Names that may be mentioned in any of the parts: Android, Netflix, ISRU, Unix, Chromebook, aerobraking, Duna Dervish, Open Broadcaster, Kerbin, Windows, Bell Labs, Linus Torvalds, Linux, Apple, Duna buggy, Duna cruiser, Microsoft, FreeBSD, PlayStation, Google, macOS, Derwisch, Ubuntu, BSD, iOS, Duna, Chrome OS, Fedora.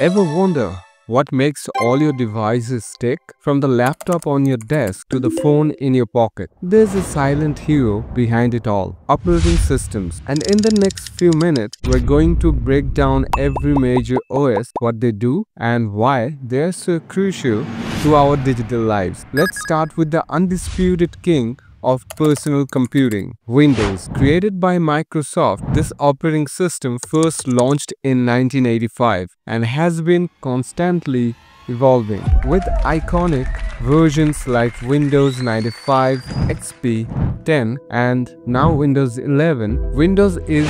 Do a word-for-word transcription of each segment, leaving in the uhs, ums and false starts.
Ever wonder what makes all your devices tick? From the laptop on your desk to the phone in your pocket, there's a silent hero behind it all: operating systems. And in the next few minutes, we're going to break down every major O S, what they do, and why they're so crucial to our digital lives. Let's start with the undisputed king of personal computing, Windows. Created by Microsoft, this operating system first launched in nineteen eighty-five and has been constantly evolving, with iconic versions like Windows ninety-five, X P, ten, and now Windows eleven. Windows is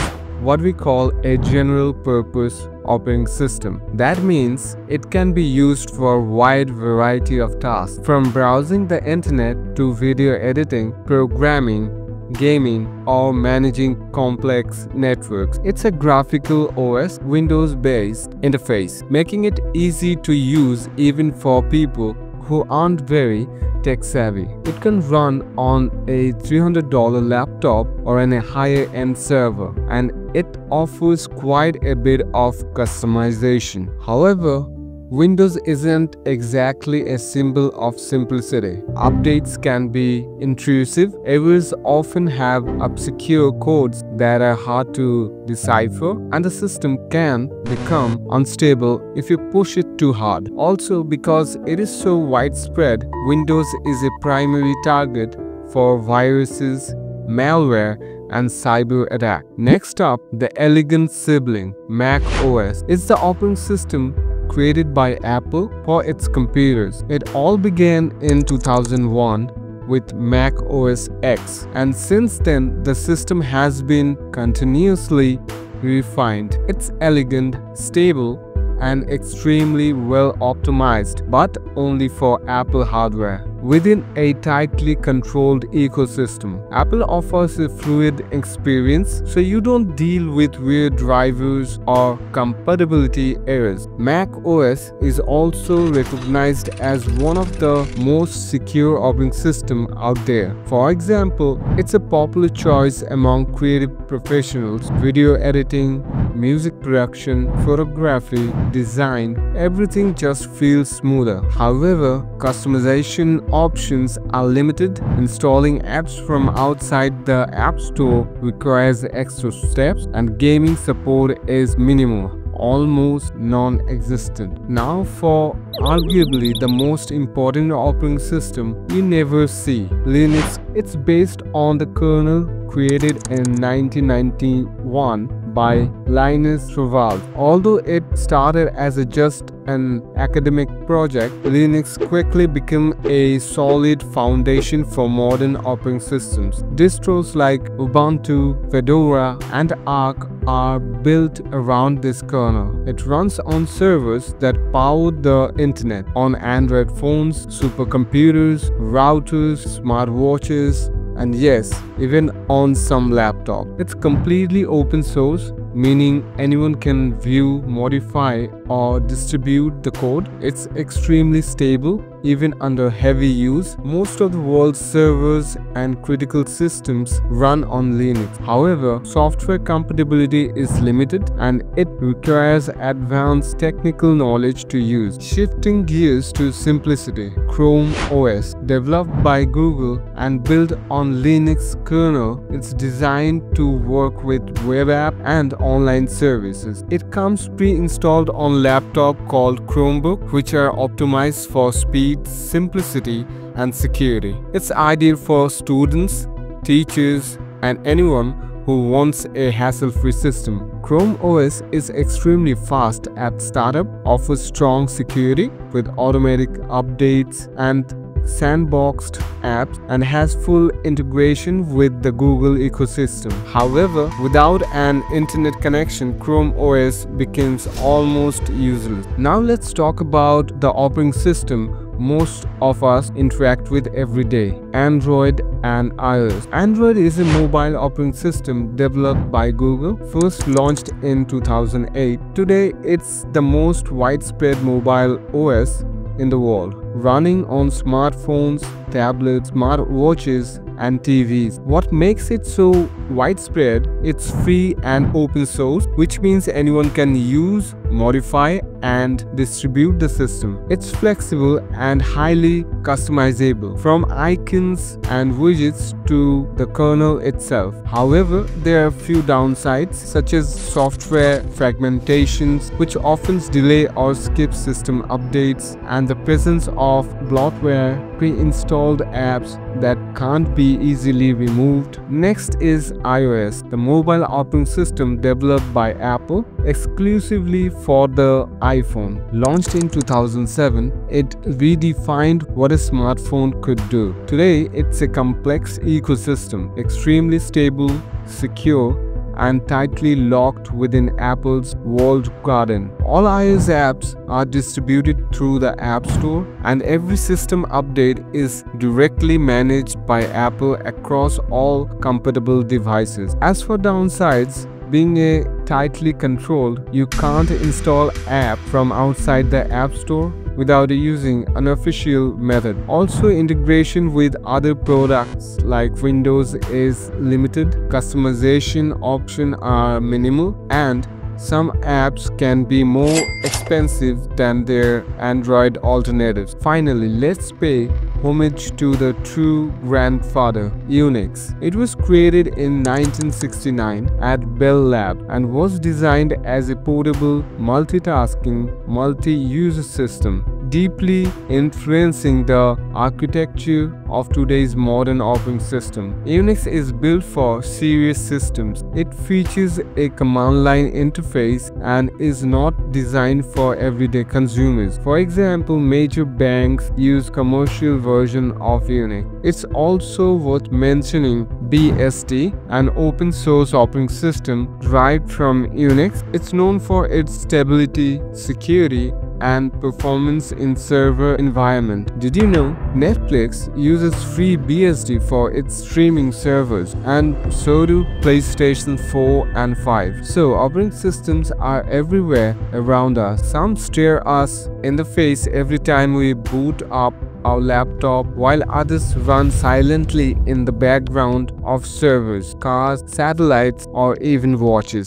what we call a general-purpose operating system. That means it can be used for a wide variety of tasks, from browsing the internet to video editing, programming, gaming, or managing complex networks. It's a graphical O S, Windows-based interface, making it easy to use even for people who aren't very tech-savvy. It can run on a three hundred dollar laptop or on a higher-end server, and it offers quite a bit of customization. However, Windows isn't exactly a symbol of simplicity. Updates can be intrusive. Errors often have obscure codes that are hard to decipher, and the system can become unstable if you push it too hard. Also, because it is so widespread, Windows is a primary target for viruses, malware, and cyber attack. Next up, the elegant sibling, macOS. It's the operating system created by Apple for its computers. It all began in two thousand one with macOS X, and since then the system has been continuously refined. It's elegant, stable, and extremely well optimized, but only for Apple hardware. Within a tightly controlled ecosystem, Apple offers a fluid experience, so you don't deal with weird drivers or compatibility errors. macOS is also recognized as one of the most secure operating systems out there. For example, it's a popular choice among creative professionals. Video editing, music production, photography, design, everything just feels smoother. However, customization options are limited. Installing apps from outside the App Store requires extra steps, and gaming support is minimal, almost non-existent. Now for arguably the most important operating system you never see, Linux. It's based on the kernel created in nineteen ninety-one by Linus Torvalds. Although it started as a just an academic project, Linux quickly became a solid foundation for modern operating systems. Distros like Ubuntu, Fedora, and Arch are built around this kernel. It runs on servers that power the internet, on Android phones, supercomputers, routers, smartwatches, and yes, even on some laptop. It's completely open source, meaning anyone can view, modify, or distribute the code. It's extremely stable, even under heavy use. Most of the world's servers and critical systems run on Linux. However, software compatibility is limited, and it requires advanced technical knowledge to use. Shifting gears to simplicity, Chrome O S. Developed by Google and built on Linux kernel, it's designed to work with web app and online services. It comes pre-installed on laptop called Chromebook, which are optimized for speed, simplicity, and security. It's ideal for students, teachers, and anyone who wants a hassle-free system. Chrome O S is extremely fast at startup, offers strong security with automatic updates and sandboxed apps, and has full integration with the Google ecosystem. However, without an internet connection, Chrome O S becomes almost useless. Now let's talk about the operating system most of us interact with every day, Android and iOS. Android is a mobile operating system developed by Google, first launched in two thousand eight. Today, it's the most widespread mobile O S in the world. running on smartphones, tablets, smartwatches, and T Vs. What makes it so widespread? It's free and open source, which means anyone can use, modify, and distribute the system. It's flexible and highly customizable, from icons and widgets to the kernel itself. However, there are few downsides, such as software fragmentations, which often delay or skip system updates, and the presence of bloatware, pre-installed apps that can't be easily removed. Next is iOS, the mobile operating system developed by Apple exclusively for the iPhone. Launched in two thousand seven, it redefined what a smartphone could do. Today, it's a complex ecosystem, extremely stable, secure, and tightly locked within Apple's walled garden. All iOS apps are distributed through the App Store, and every system update is directly managed by Apple across all compatible devices. As for downsides, being a tightly controlled, you can't install app from outside the App Store without using an official method. Also, integration with other products like Windows is limited, customization options are minimal, and some apps can be more expensive than their Android alternatives. Finally, let's pay homage to the true grandfather, Unix. It was created in nineteen sixty-nine at Bell Labs and was designed as a portable, multitasking, multi-user system, deeply influencing the architecture of today's modern operating system. Unix is built for serious systems. It features a command line interface and is not designed for everyday consumers. For example, major banks use commercial version of Unix. It's also worth mentioning B S D, an open source operating system derived from Unix. It's known for its stability, security, and performance in server environment. Did you know Netflix uses FreeBSD for its streaming servers, and so do PlayStation four and five. So operating systems are everywhere around us. Some stare us in the face every time we boot up our laptop, while others run silently in the background of servers, cars, satellites, or even watches.